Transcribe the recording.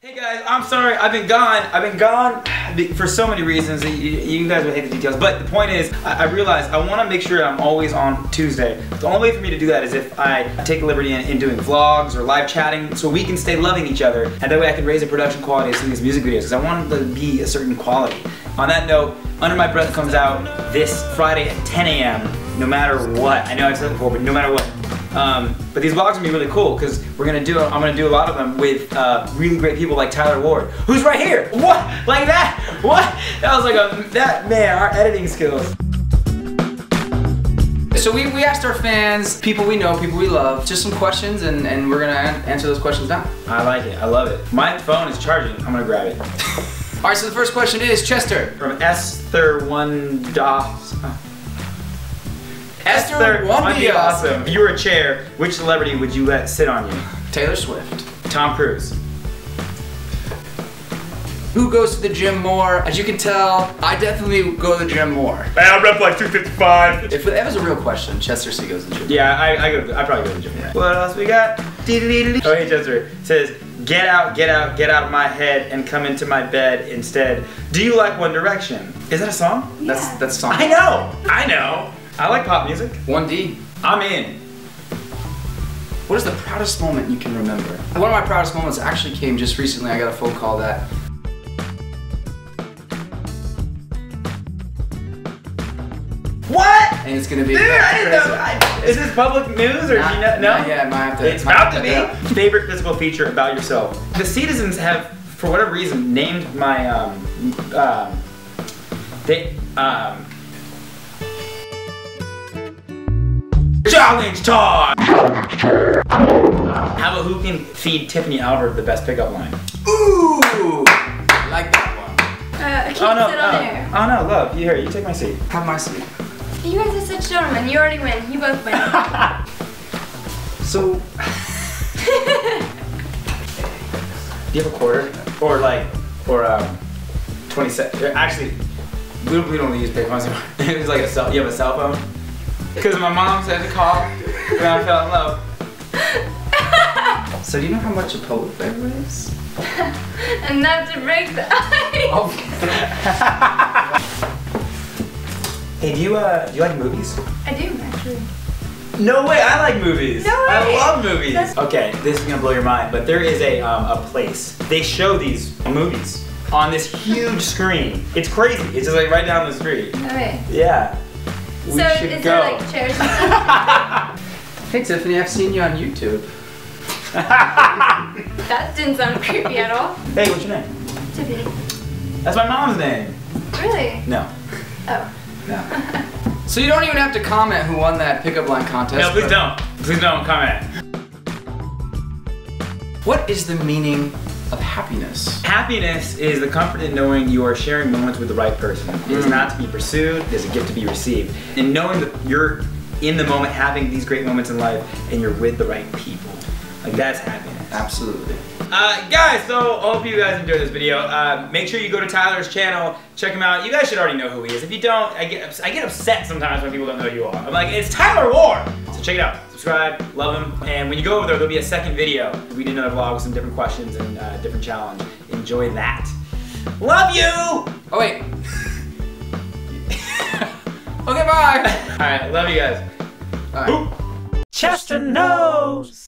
Hey guys, I'm sorry, I've been gone for so many reasons, you guys would hate the details, but the point is, I realized I want to make sure I'm always on Tuesday. The only way for me to do that is if I take a liberty in doing vlogs or live chatting, so we can stay loving each other, and that way I can raise the production quality of some of these music videos, because I want them to be a certain quality. On that note, Under My Breath comes out this Friday at 10 a.m., no matter what. I know I've said it before, but no matter what. But these vlogs are gonna be really cool because I'm gonna do a lot of them with really great people like Tyler Ward, who's right here. What? Like that? What? That was like man, our editing skills. So we asked our fans, people we know, people we love, just some questions, and we're gonna answer those questions now. I like it. I love it. My phone is charging. I'm gonna grab it. All right. So the first question is Chester from Esther Wondos. Esther Wondos. Be awesome. If you were a chair, which celebrity would you let sit on you? Taylor Swift. Tom Cruise. Who goes to the gym more? As you can tell, I definitely go to the gym more. I rep like 255. If that was a real question, Chester See goes to the gym. Yeah, I probably go to the gym. Yeah. What else we got? Oh, hey Chester. It says, get out, get out, get out of my head and come into my bed instead. Do you like One Direction? Is that a song? Yeah. That's a song. I know. I know. I like pop music. 1D. I'm in. What is the proudest moment you can remember? One of my proudest moments actually came just recently. I got a phone call that what? And it's gonna be dude, I didn't know. Is this public news or no? Yeah, I might have to. It's about to be. Favorite physical feature about yourself. The citizens have, for whatever reason, named my Challenge time! How about who can feed Tiffany Alvord the best pickup line? Ooh! I like that one. I can't sit on there. Oh no, love, here, you take my seat. Have my seat. You guys are such gentlemen, you already win, you both win. So... Do you have a quarter? Or like, or 27, actually, we don't use payphones anymore. It was like a cell, you have a cell phone? Because my mom said to call, and I fell in love. So do you know how much a polar bear weighs? Enough to break the ice. Oh. Hey, do you like movies? I do, actually. No way! I like movies. No way! I love movies. Okay, this is gonna blow your mind, but there is a place they show these movies on this huge screen. It's crazy. It's just like right down the street. Okay. Yeah. We so should go. There, like, chairs and stuff? Hey Tiffany, I've seen you on YouTube. That didn't sound creepy at all. Hey, what's your name? Tiffany. That's my mom's name. Really? No. Oh. No. So you don't even have to comment who won that pickup line contest. No, please don't. Please don't comment. What is the meaning of happiness? Happiness is the comfort in knowing you are sharing moments with the right person. It is not to be pursued, it is a gift to be received. And knowing that you're in the moment, having these great moments in life, and you're with the right people. Like, that's happiness. Absolutely. Guys, so hope you guys enjoyed this video. Make sure you go to Tyler's channel, check him out. You guys should already know who he is. If you don't, I get upset sometimes when people don't know who you are. I'm like, it's Tyler Ward! So check it out. Subscribe, love him, and when you go over there, there'll be a second video. We did another vlog with some different questions and different challenge. Enjoy that. Love you! Oh wait. Okay, bye! Alright, love you guys. All right. Chester knows!